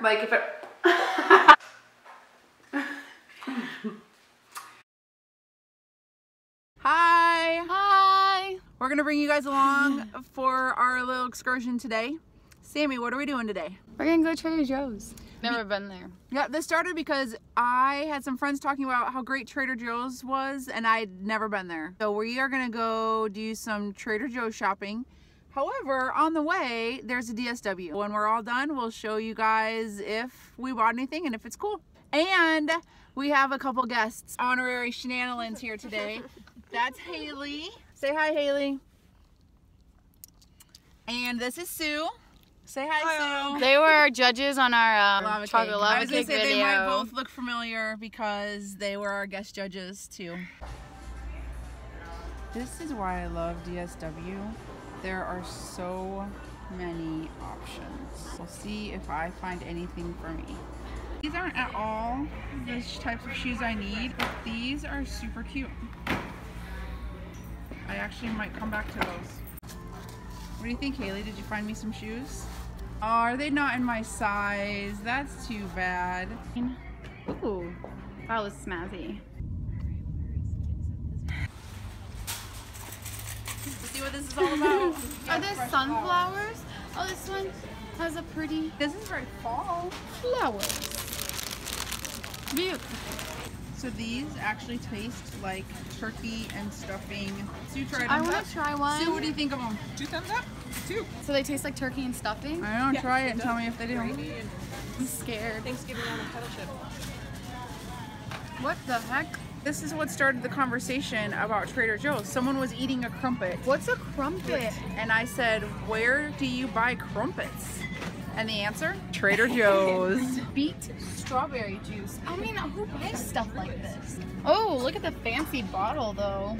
Like if it... Hi! We're gonna bring you guys along for our little excursion today. Sammy, what are we doing today? We're gonna go to Trader Joe's. Never been there. Yeah, this started because I had some friends talking about how great Trader Joe's was and I'd never been there. So we are gonna go do some Trader Joe's shopping. However, on the way, there's a DSW. When we're all done, we'll show you guys if we bought anything and if it's cool. And we have a couple guests, honorary Shenanilynns here today. That's Haley. Say hi, Haley. And this is Sue. Say hi, Sue. They were our judges on our chocolate lava cake video. I was gonna say they might both look familiar because they were our guest judges too. This is why I love DSW. There are so many options. We'll see if I find anything for me. These aren't at all the types of shoes I need, but these are super cute. I actually might come back to those. What do you think, Haley? Did you find me some shoes? Oh, are they not in my size? That's too bad. Ooh, that was snazzy. Let's see what this is all about. Are there sunflowers? Oh, this one has a pretty... This is very fall. Flowers. Beautiful. So these actually taste like turkey and stuffing. Sue tried them. I want to try one. Sue, what do you think of them? 2 thumbs up. 2. So they taste like turkey and stuffing? I don't try it and tell me if they do. I'm scared. Thanksgiving on a kettle chip. What the heck? This is what started the conversation about Trader Joe's. Someone was eating a crumpet. What's a crumpet? And I said, where do you buy crumpets? And the answer? Trader Joe's. Beet strawberry juice. I mean, who buys stuff like this? Oh, look at the fancy bottle though.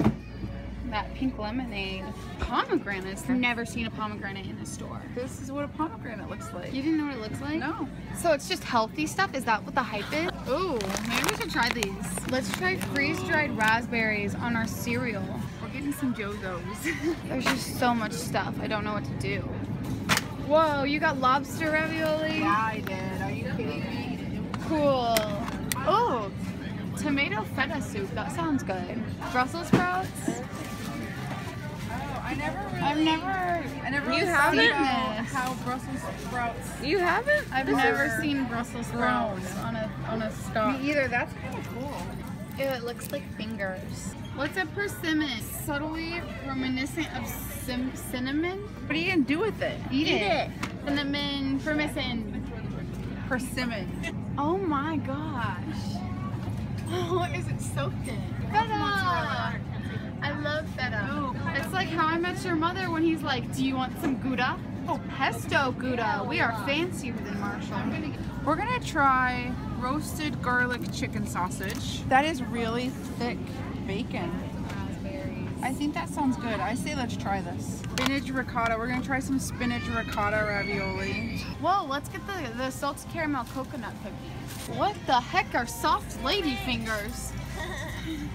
That pink lemonade. Pomegranates. I've never seen a pomegranate in a store. This is what a pomegranate looks like. You didn't know what it looks like? No. So it's just healthy stuff? Is that what the hype is? Ooh, maybe we should try these. Let's try freeze-dried raspberries on our cereal. We're getting some Joe's O's. There's just so much stuff. I don't know what to do. Whoa, you got lobster ravioli? Yeah, I did. Are you kidding me? Cool. Oh, tomato feta soup. That sounds good. Brussels sprouts? Oh, I never really... I've never you haven't? How Brussels sprouts... You haven't? I've never seen Brussels sprouts on a stalk. Me either. That's kind of cool. Ew, it looks like fingers. What's a persimmon? Subtly reminiscent of cinnamon? What are you gonna do with it? Eat it. Cinnamon, persimmon. Oh my gosh. Oh, is it so thin? Feta! I love feta. Oh, it's like How I Met Your Mother when he's like, do you want some Gouda? Oh, pesto Gouda. We are fancier than Marshall. We're gonna try roasted garlic chicken sausage. That is really thick. Bacon. I think that sounds good. I say let's try this. Spinach ricotta. We're gonna try some spinach ricotta ravioli. Whoa, let's get the salted caramel coconut cookies. What the heck are soft lady fingers?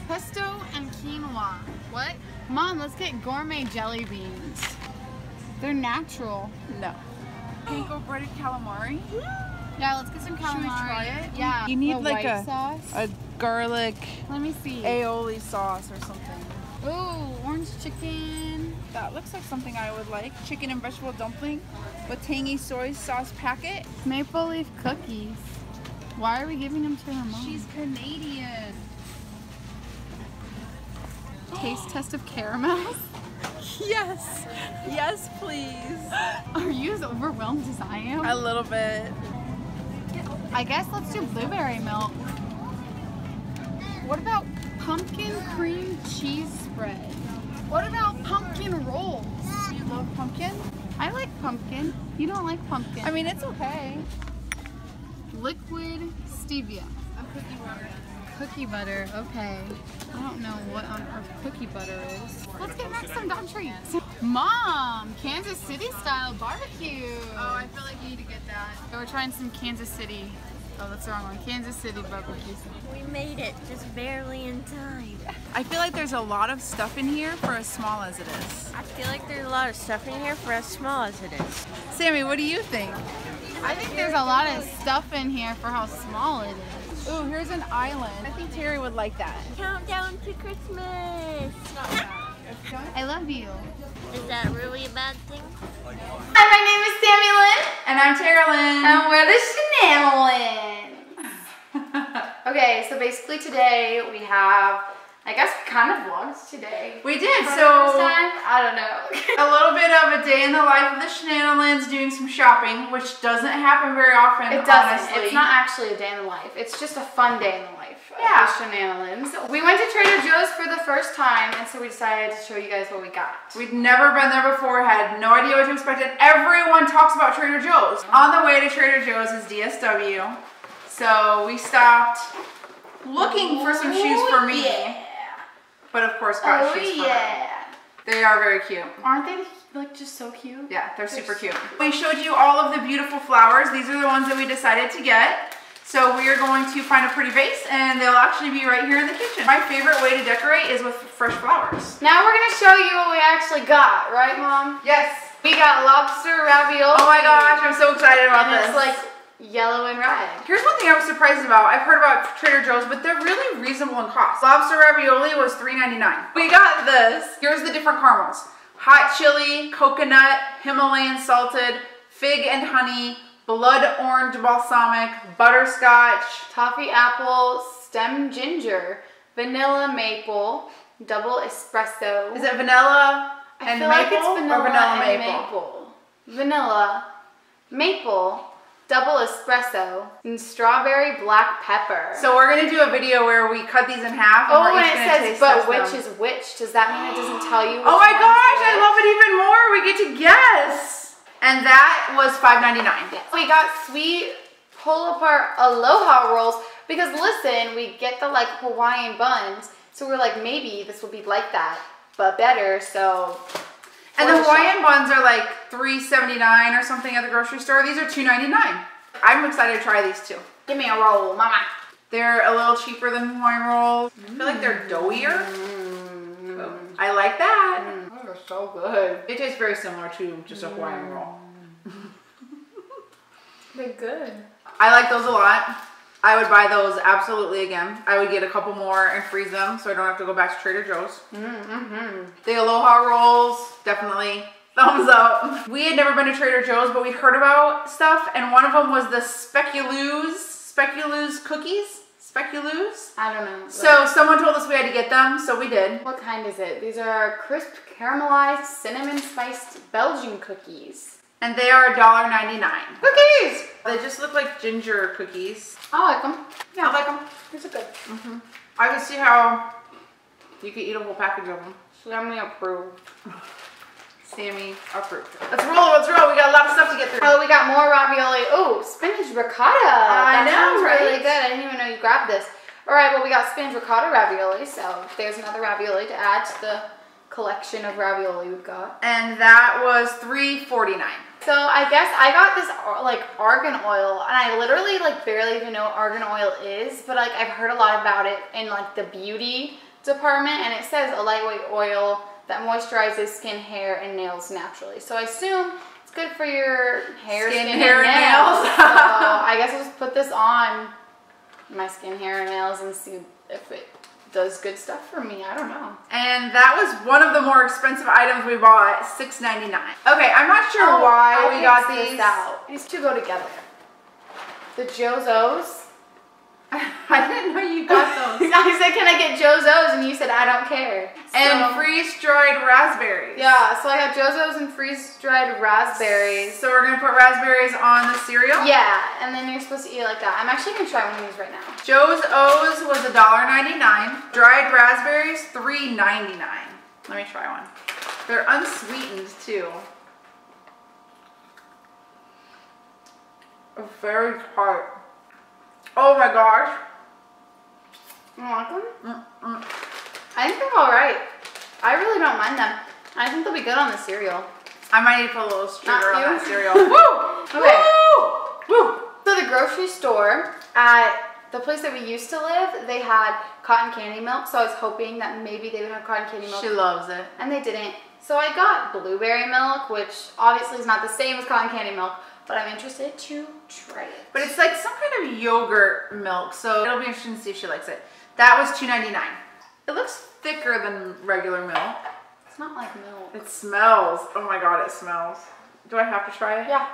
Pesto and quinoa. What? Mom, let's get gourmet jelly beans. They're natural. No. Panko breaded calamari? Yeah, let's get some calamari. Should we try it? Yeah. You need like a sauce. A garlic. Let me see. Aioli sauce or something. Ooh, orange chicken. That looks like something I would like. Chicken and vegetable dumpling with tangy soy sauce packet. Maple leaf cookies. Why are we giving them to her mom? She's Canadian. Taste test of caramels. Yes. Yes, please. Are you as overwhelmed as I am? A little bit. I guess let's do blueberry milk. What about pumpkin cream cheese spread? What about pumpkin rolls? You love pumpkin? I like pumpkin. You don't like pumpkin. I mean, it's okay. Liquid stevia. Cookie butter. Cookie butter, okay. I don't know what on earth cookie butter is. Let's get back some dog treats. Mom, Kansas City style barbecue. Oh, I feel like you need to get that. So we're trying some Kansas City. Oh, that's the wrong one. Kansas City barbecue. We made it, just barely in time. I feel like there's a lot of stuff in here for as small as it is. I feel like there's a lot of stuff in here for as small as it is. Sammy, what do you think? I think there's a lot of stuff in here for how small it is. Ooh, here's an island. I think Terry would like that. Countdown to Christmas. Not bad. I love you. Is that really a bad thing? Hi, my name is Sammi Lynn. And I'm Tara Lynn. And we're the Shenanilynns. Okay, so basically today we have, I guess we kind of vlogged today. We did, so I don't know. A little bit of a day in the life of the Shenanilynns doing some shopping, which doesn't happen very often. It doesn't. Honestly. It's not actually a day in the life. It's just a fun day in the life of the Shenanilynns. We went to Trader Joe's for the first time, and so we decided to show you guys what we got. We'd never been there before, had no idea what to expect. And everyone talks about Trader Joe's. On the way to Trader Joe's is DSW, so we stopped looking for some shoes for me. Yeah. But of course, got shoes for her. They are very cute. Aren't they like just so cute? Yeah, they're super cute. We showed you all of the beautiful flowers. These are the ones that we decided to get. So we are going to find a pretty vase, and they'll actually be right here in the kitchen. My favorite way to decorate is with fresh flowers. Now we're gonna show you what we actually got, right, Mom? Yes. We got lobster ravioli. Oh my gosh, I'm so excited about this. It's like yellow and red. Here's one thing I was surprised about. I've heard about Trader Joe's, but they're really reasonable in cost. Lobster ravioli was $3.99. We got this. Here's the different caramels. Hot chili, coconut, Himalayan salted, fig and honey, blood orange balsamic, butterscotch, toffee apple, stem ginger, vanilla maple, double espresso. Is it vanilla and maple? I feel like it's vanilla or vanilla and maple. Vanilla, maple, double espresso, and strawberry black pepper. So we're gonna do a video where we cut these in half. And we're each and it says, but which is which? Does that mean it doesn't tell you? Oh my gosh, I love it even more. We get to guess. And that was $5.99. Yes. We got sweet pull apart aloha rolls because listen, we get the like Hawaiian buns. So we're like, maybe this will be like that, but better, so. And the Hawaiian ones are like $3.79 or something at the grocery store. These are $2.99. I'm excited to try these too. Give me a roll, mama. They're a little cheaper than Hawaiian rolls. I feel like they're doughier. So I like that. Those are so good. They taste very similar to just a Hawaiian roll. They're good. I like those a lot. I would buy those absolutely again. I would get a couple more and freeze them so I don't have to go back to Trader Joe's. The Aloha rolls, definitely thumbs up. We had never been to Trader Joe's, but we'd heard about stuff, and one of them was the Speculoos cookies. Speculoos? I don't know. So someone told us we had to get them, so we did. What kind is it? These are crisp caramelized cinnamon spiced Belgian cookies. And they are $1.99. Cookies! They just look like ginger cookies. I like them. Yeah, I like them. These are good. I can see how you could eat a whole package of them. Sammi approved. Sammi approved. Let's roll, let's roll. We got a lot of stuff to get through. Oh, we got more ravioli. Oh, spinach ricotta. I know, sounds right? Really good. I didn't even know you grabbed this. All right, well, we got spinach ricotta ravioli, so there's another ravioli to add to the collection of ravioli we've got. And that was $3.49. So I guess I got this like argan oil, and I literally like barely even know what argan oil is, but like I've heard a lot about it in like the beauty department, and it says a lightweight oil that moisturizes skin, hair, and nails naturally. So I assume it's good for your hair, skin, hair, and nails. So I guess I'll just put this on my skin, hair, and nails and see if it does good stuff for me. I don't know. And that was one of the more expensive items we bought, $6.99. Okay, I'm not sure why we got these. These two go together. The Joe's O's. I didn't know you got those. I said, can I get Joe's O's? And you said, I don't care. So, and freeze-dried raspberries. Yeah, so I have Joe's O's and freeze-dried raspberries. So we're going to put raspberries on the cereal? Yeah, and then you're supposed to eat it like that. I'm actually going to try one of these right now. Joe's O's was $1.99. Dried raspberries, $3.99. Let me try one. They're unsweetened, too. Very tart. Oh my gosh. You like them? I think they're all right. I really don't mind them. I think they'll be good on the cereal. I might need to put a little sugar on that cereal. Woo! Okay. Woo! So the grocery store at the place that we used to live, they had cotton candy milk. So I was hoping that maybe they would have cotton candy milk. She loves it. And they didn't. So I got blueberry milk, which obviously is not the same as cotton candy milk. but I'm interested to try it. But it's like some kind of yogurt milk, so it'll be interesting to see if she likes it. That was $2.99. It looks thicker than regular milk. It's not like milk. It smells. Oh my god, it smells. Do I have to try it? Yeah.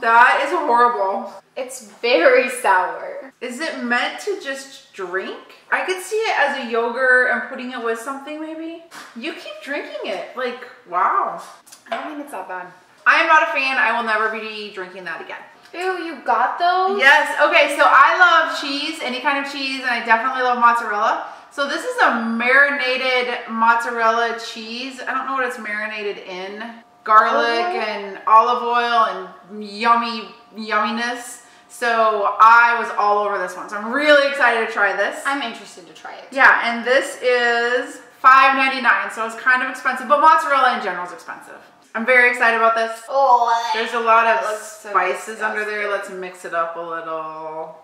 That is horrible. It's very sour. Is it meant to just drink? I could see it as a yogurt and putting it with something maybe. You keep drinking it. Like, wow. I don't think it's that bad. I am not a fan. I will never be drinking that again. Ew, you got those? Yes. Okay, so I love cheese, any kind of cheese, and I definitely love mozzarella. So this is a marinated mozzarella cheese. I don't know what it's marinated in. Garlic and olive oil and yummy yumminess. So I was all over this one. So I'm really excited to try this. I'm interested to try it too. Yeah, and this is $5.99, so it's kind of expensive, but mozzarella in general is expensive. I'm very excited about this. Oh, there's a lot of spices under there. Let's mix it up a little.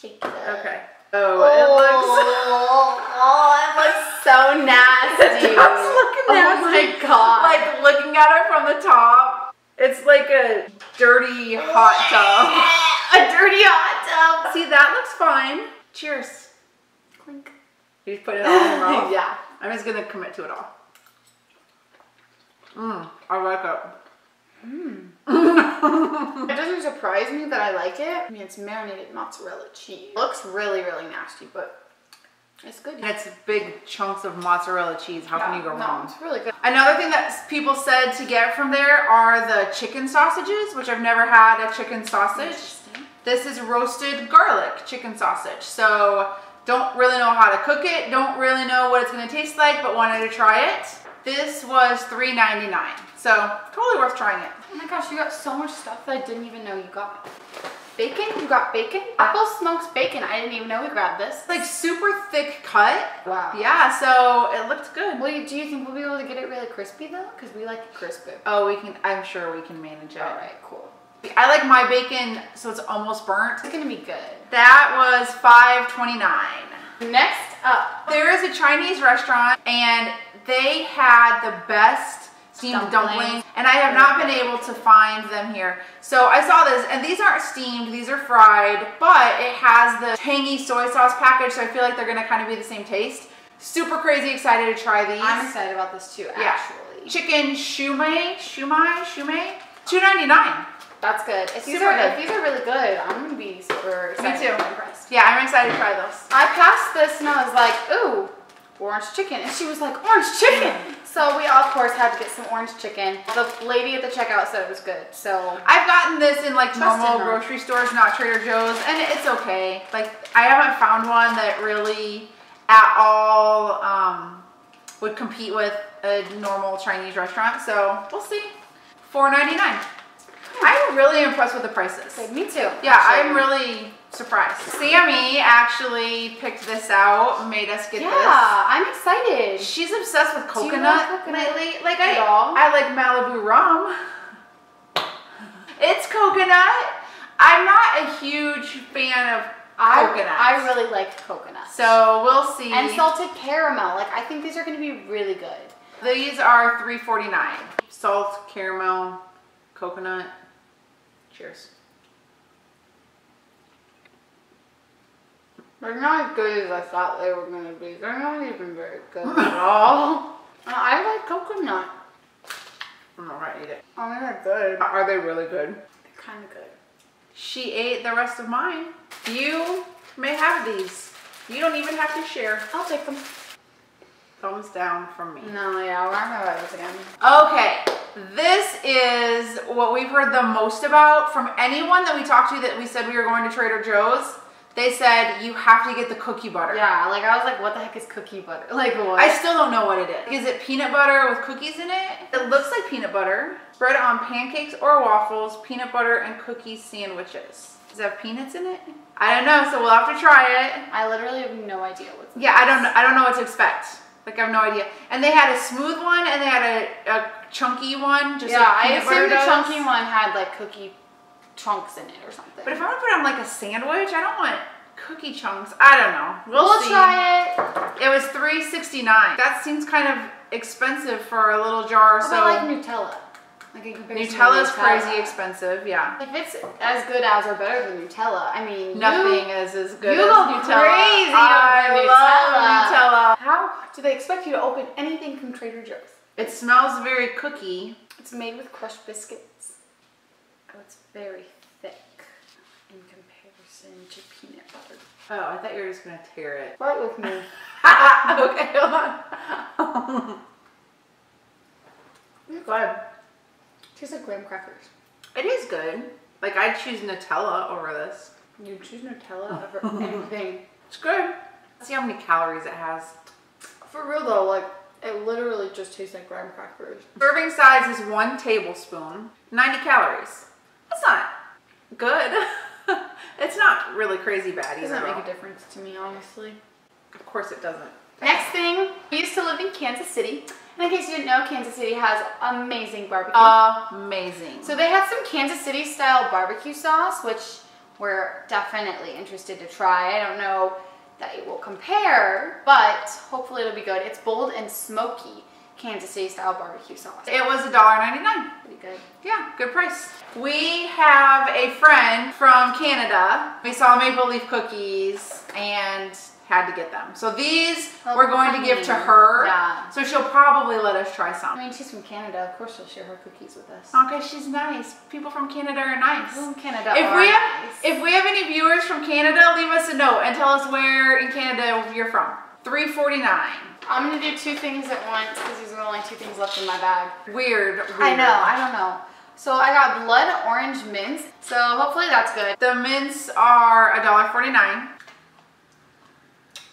Shake it up. Okay. Oh, it looks. Oh, it looks so nasty. It does look nasty. Oh my god. Like looking at it from the top, it's like a dirty hot tub. A dirty hot tub. See, that looks fine. Cheers. Clink. You just put it all in your mouth. Yeah. I'm just gonna commit to it all. Mmm, I like it. Mmm. It doesn't surprise me that I like it. I mean, it's marinated mozzarella cheese. It looks really, really nasty, but it's good. And it's big chunks of mozzarella cheese. How can you go wrong? It's really good. Another thing that people said to get from there are the chicken sausages, which I've never had a chicken sausage. This is roasted garlic chicken sausage. So don't really know how to cook it. Don't really know what it's gonna taste like, but wanted to try it. This was $3.99, so totally worth trying it. Oh my gosh, you got so much stuff that I didn't even know you got. Bacon? You got bacon? Apple smoked bacon. I didn't even know we grabbed this. Like super thick cut. Wow. Yeah, so it looked good. Well, do you think we'll be able to get it really crispy though? Because we like it crispy. Oh, we can. I'm sure we can manage it. All right, cool. I like my bacon so it's almost burnt. It's gonna be good. That was $5.29. Next up, there is a Chinese restaurant and they had the best steamed dumplings, and I have not been able to find them here. So I saw this, and these aren't steamed, these are fried, but it has the tangy soy sauce package, so I feel like they're gonna kind of be the same taste. Super crazy excited to try these. I'm excited about this too, actually. Yeah. Chicken shumai, $2.99. That's good. If these are really good, I'm gonna be super excited. Me too. And impressed. Yeah, I'm excited to try those. I passed this and I was like, ooh, orange chicken, and she was like, orange chicken. So we of course had to get some orange chicken. The lady at the checkout said it was good. So I've gotten this in like normal grocery stores, not Trader Joe's, and it's okay. Like I haven't found one that really at all would compete with a normal Chinese restaurant. So we'll see. $4.99. I'm really impressed with the prices. Okay, me too. Yeah, actually. I'm really surprised. Sammi actually picked this out, made us get this. Yeah, I'm excited. She's obsessed with coconut lately. Like I like Malibu rum. It's coconut. I'm not a huge fan of coconut. I really like coconut. So we'll see. And salted caramel. Like I think these are going to be really good. These are $3.49. Salt, caramel, coconut. Cheers. They're not as good as I thought they were going to be. They're not even very good at all. I like coconut. I'm not going to eat it. Oh, they're good. Are they really good? They're kind of good. She ate the rest of mine. You may have these. You don't even have to share. I'll take them. Thumbs down from me. No, yeah, we're not going to buy this again. Okay. This is what we've heard the most about from anyone that we talked to that we said we were going to Trader Joe's. They said you have to get the cookie butter. Yeah, like I was like, what the heck is cookie butter? Like what? I still don't know what it is. Is it peanut butter with cookies in it? It looks like peanut butter. Spread on pancakes or waffles, peanut butter and cookie sandwiches. Does it have peanuts in it? I don't know, so we'll have to try it. I literally have no idea what's in it. Yeah, I don't know what to expect. Like I have no idea. And they had a smooth one and they had a chunky one. Just like I assume the chunky one had like cookie chunks in it or something. But if I want to put it on like a sandwich, I don't want cookie chunks. I don't know. We'll try it. It was $3.69. That seems kind of expensive for a little jar. What about like Nutella? Like in comparison Nutella's to crazy expensive, yeah. If it's as good as or better than Nutella, I mean, nothing is as good as Nutella. You go crazy over Nutella. Nutella. How do they expect you to open anything from Trader Joe's? It smells very cookie. It's made with crushed biscuits. Oh, it's very thick in comparison to peanut butter. Oh, I thought you were just gonna tear it. Right with me. Okay, hold on. It's good. Tastes like graham crackers. It is good. Like, I'd choose Nutella over this. You'd choose Nutella over anything. It's good. Let's see how many calories it has. For real though, like, it literally just tastes like graham crackers. Serving size is 1 tablespoon, 90 calories. That's not good. It's not really crazy bad either. It doesn't make a difference to me, honestly. Of course it doesn't. Next thing, we used to live in Kansas City. And in case you didn't know, Kansas City has amazing barbecue. Amazing. So they had some Kansas City style barbecue sauce, which we're definitely interested to try. I don't know that it will compare, but hopefully it'll be good. It's bold and smoky Kansas City style barbecue sauce. It was $1.99. Pretty good. Yeah, good price. We have a friend from Canada. We saw maple leaf cookies and had to get them. So these we're going to give to her. Yeah. So she'll probably let us try some. I mean, she's from Canada. Of course she'll share her cookies with us. Okay, she's nice. People from Canada are nice. People from Canada If we have any viewers from Canada, leave us a note and tell us where in Canada you're from. $3.49. I'm going to do 2 things at once because there's only 2 things left in my bag. Weird. I know. I don't know. So I got blood orange mints. So hopefully that's good. The mints are $1.49.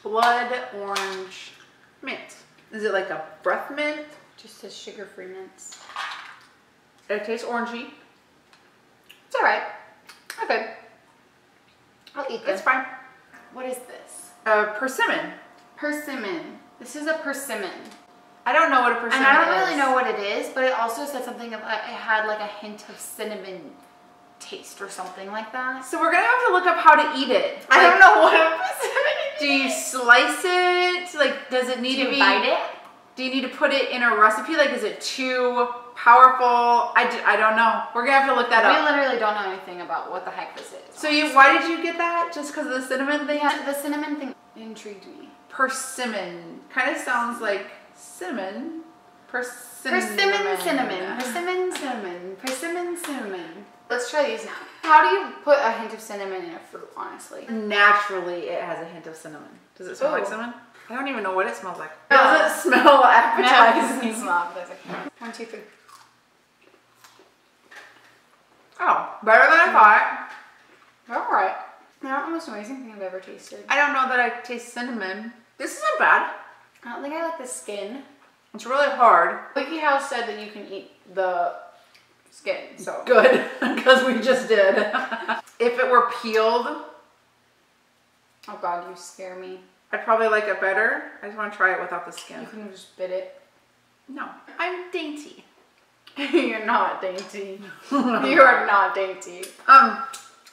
Blood orange mint. Is it like a breath mint? Just says sugar-free mints. It tastes orangey. It's alright. Okay. I'll eat this. It's fine. What is this? A persimmon. Persimmon. This is a persimmon. I don't know what a persimmon is. And I don't really know what it is, but it also said something about it had like a hint of cinnamon taste or something like that. So we're gonna have to look up how to eat it. I don't know what a persimmon is. Do you slice it? Like, does it need to be? Do you bite it? Do you need to put it in a recipe? Like, is it too powerful? I don't know. We're gonna have to look that up. We literally don't know anything about what the heck this is. So you, why did you get that? Just because of the cinnamon thing? Yeah, the cinnamon thing intrigued me. Persimmon. Kind of sounds like cinnamon. Persimmon. Persimmon cinnamon. Persimmon cinnamon. Persimmon cinnamon. Let's try these now. How do you put a hint of cinnamon in a fruit, honestly? Naturally, it has a hint of cinnamon. Does it smell like cinnamon? I don't even know what it smells like. It doesn't smell appetizing. No, it doesn't smell appetizing. 1, 2, 3. Oh, better than I thought. All right. Not the most amazing thing I've ever tasted. I don't know that I taste cinnamon. This isn't bad. I don't think I like the skin. It's really hard. Wiki House said that you can eat the skin, so good, because we just did. If it were peeled, oh god, you scare me. I'd probably like it better. I just want to try it without the skin. You can just bit it. No, I'm dainty. You're not dainty. You are not dainty. I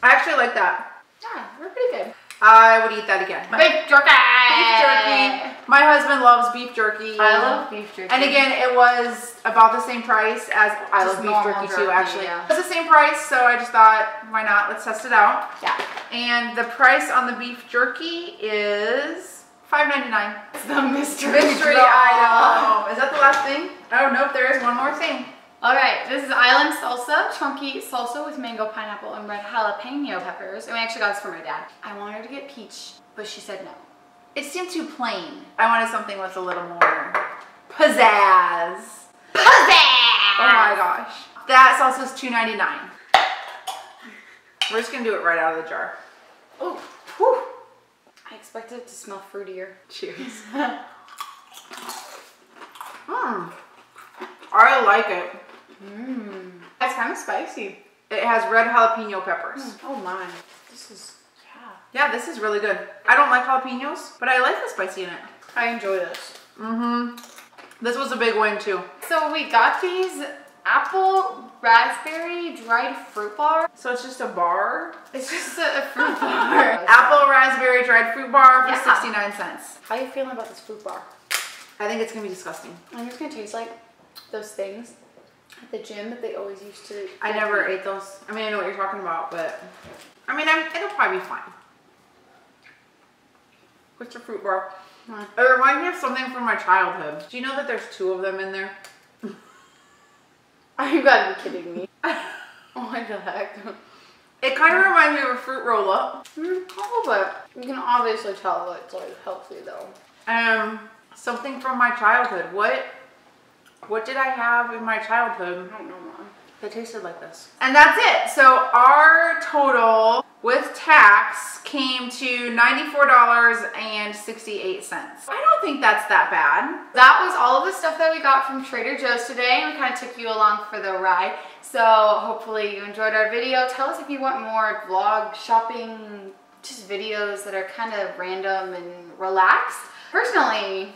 actually like that. Yeah, we're pretty good. I would eat that again. Beef jerky! Beef jerky. My husband loves beef jerky. I love beef jerky. And again, it was about the same price as I love beef jerky too, actually. Yeah. It was the same price, so I just thought, why not? Let's test it out. Yeah. And the price on the beef jerky is $5.99. It's the mystery item. Is that the last thing? Oh, nope, there is one more thing. Alright, this is Island Salsa, chunky salsa with mango, pineapple, and red jalapeno peppers. And we actually got this for my dad. I wanted to get peach, but she said no. It seemed too plain. I wanted something with a little more pizzazz. Pizzazz! Oh my gosh. That salsa is $2.99. We're just going to do it right out of the jar. Oh, whew. I expected it to smell fruitier. Cheers. I like it. It's kind of spicy. It has red jalapeno peppers. Oh my. This is, yeah. Yeah, this is really good. I don't like jalapenos, but I like the spicy in it. I enjoy this. This was a big win too. So we got these apple raspberry dried fruit bar. So it's just a bar? It's just a fruit bar. Apple raspberry dried fruit bar for 69 cents. How are you feeling about this fruit bar? I think it's going to be disgusting. I think it's going to taste like those things at the gym that they always used to. I never ate those. I mean, I know what you're talking about, but I mean, it'll probably be fine. What's your fruit bar? It reminds me of something from my childhood. Do you know that there's 2 of them in there? Are you gotta be kidding me? What the heck? It kind of reminds me of a fruit roll up. You can obviously tell that it's like healthy though. Something from my childhood. What did I have in my childhood? I don't know, Mom. That tasted like this. And that's it. So our total with tax came to $94.68. I don't think that's that bad. That was all of the stuff that we got from Trader Joe's today, and we kind of took you along for the ride. So hopefully you enjoyed our video. Tell us if you want more vlog shopping, just videos that are kind of random and relaxed. Personally,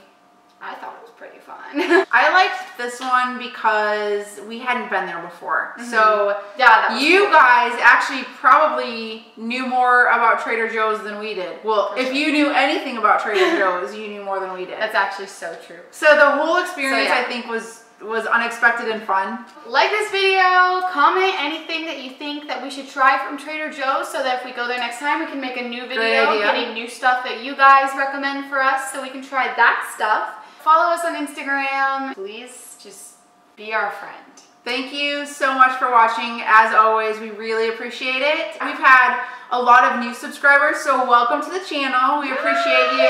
I thought it was pretty fun. I liked this one because we hadn't been there before. Mm-hmm. So yeah, you guys actually probably knew more about Trader Joe's than we did. Well, if you knew anything about Trader Joe's, you knew more than we did. That's actually so true. So the whole experience, so, yeah. I think was unexpected and fun. Like this video, comment anything that you think that we should try from Trader Joe's so that if we go there next time we can make a new video getting new stuff that you guys recommend for us so we can try that stuff. Follow us on Instagram. Please just be our friend. Thank you so much for watching. As always, we really appreciate it. We've had a lot of new subscribers, so welcome to the channel. We appreciate you.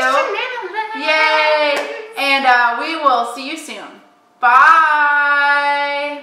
Yay! And we will see you soon. Bye!